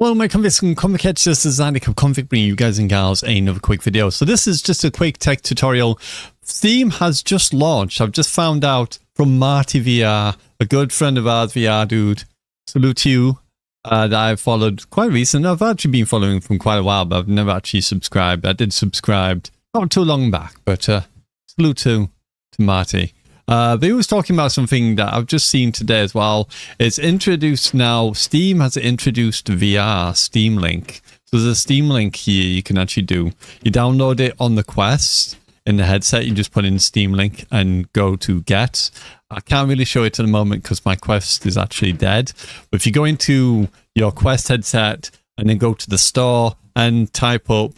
Hello my Convicts and Convict Catchers, this is Zanic of Convict, bringing you guys and gals another quick video. So this is just a quick tech tutorial. Steam has just launched, I've just found out from Marty VR, a good friend of ours, VR dude, salute to you, that I've followed quite recently. I've actually been following from quite a while, but I've never actually subscribed. I did subscribe not too long back, but salute to Marty. They was talking about something that I've just seen today as well. It's introduced now, Steam has introduced VR, Steam Link. So there's a Steam Link here you can actually do. You download it on the Quest in the headset, you just put in Steam Link and go to get. I can't really show it at the moment because my Quest is actually dead. But if you go into your Quest headset and then go to the store and type up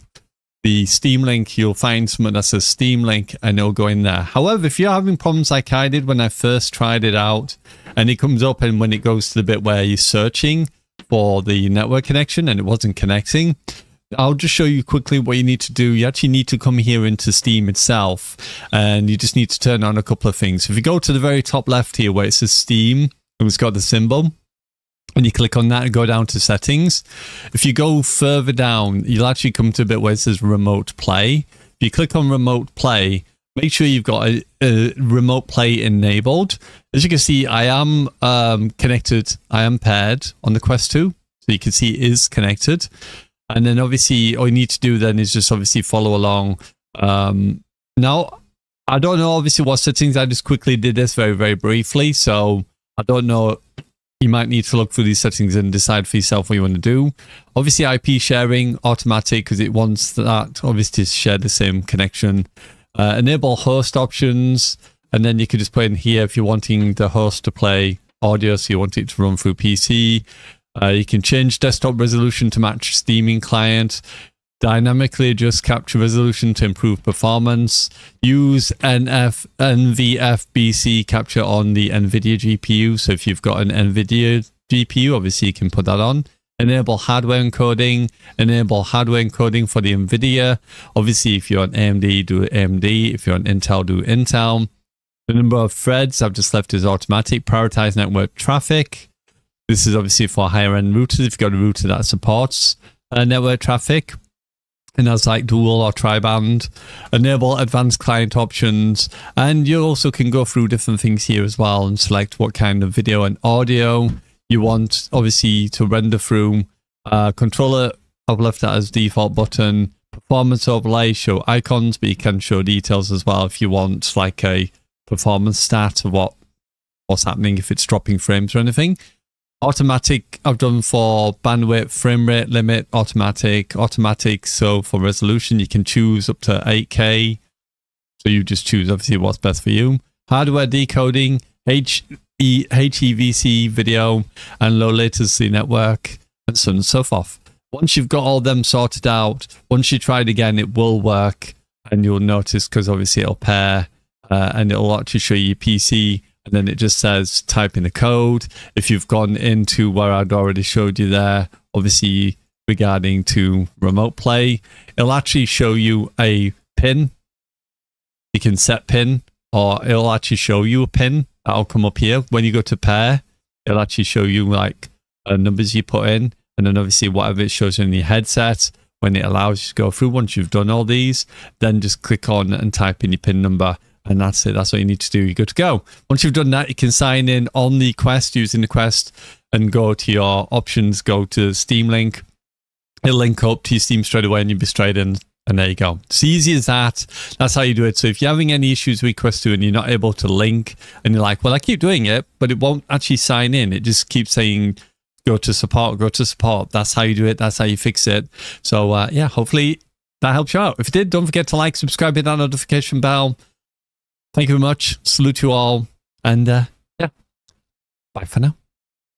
the Steam Link, you'll find someone that says Steam Link and it'll go in there. However, if you're having problems like I did when I first tried it out, and it comes up and when it goes to the bit where you're searching for the network connection and it wasn't connecting, I'll just show you quickly what you need to do. You actually need to come here into Steam itself and you just need to turn on a couple of things. If you go to the very top left here where it says Steam and it's got the symbol, and you click on that and go down to settings. If you go further down, you'll actually come to a bit where it says remote play. If you click on remote play, make sure you've got a remote play enabled. As you can see, I am connected, I am paired on the Quest 2. So you can see it is connected. And then obviously all you need to do then is just obviously follow along. Now, I don't know obviously what settings, I just quickly did this very, very briefly. So I don't know. You might need to look through these settings and decide for yourself what you want to do. Obviously, IP sharing, automatic, because it wants that, obviously, to share the same connection. Enable host options, and then you can just put in here if you're wanting the host to play audio, so you want it to run through PC. You can change desktop resolution to match Steaming client. Dynamically adjust capture resolution to improve performance. Use NVFBC capture on the NVIDIA GPU. So if you've got an NVIDIA GPU, obviously you can put that on. Enable hardware encoding. Enable hardware encoding for the NVIDIA. Obviously, if you're on AMD, do AMD. If you're on Intel, do Intel. The number of threads I've just left is automatic. Prioritize network traffic. This is obviously for higher end routers. If you've got a router that supports network traffic. And that's like dual or tri-band. Enable advanced client options. And you also can go through different things here as well and select what kind of video and audio you want, obviously, to render through. Controller, I've left that as default button. Performance overlay, show icons, but you can show details as well if you want, like a performance stat of what's happening, if it's dropping frames or anything. Automatic, I've done for bandwidth, frame rate limit, automatic. So for resolution, you can choose up to 8K. So you just choose obviously what's best for you. Hardware decoding, HEVC video, and low latency network, and so on and so forth. Once you've got all them sorted out, once you try it again, it will work. And you'll notice because obviously it'll pair and it'll actually show you your PC. And then it just says type in a code. If you've gone into where I'd already showed you there, obviously regarding to remote play, it'll actually show you a pin. You can set pin, or it'll actually show you a pin. That'll come up here. When you go to pair, it'll actually show you like numbers you put in. And then obviously whatever it shows in your headset, when it allows you to go through, once you've done all these, then just click on and type in your pin number. And that's it. That's what you need to do. You're good to go. Once you've done that, you can sign in on the Quest using the Quest and go to your options, go to Steam Link. It'll link up to your Steam straight away and you'll be straight in. And there you go. It's easy as that. That's how you do it. So if you're having any issues with Quest 2 and you're not able to link and you're like, well, I keep doing it, but it won't actually sign in. It just keeps saying, go to support, go to support. That's how you do it. That's how you fix it. So yeah, hopefully that helps you out. If it did, don't forget to like, subscribe, hit that notification bell. Thank you very much. Salute you all. And yeah, bye for now.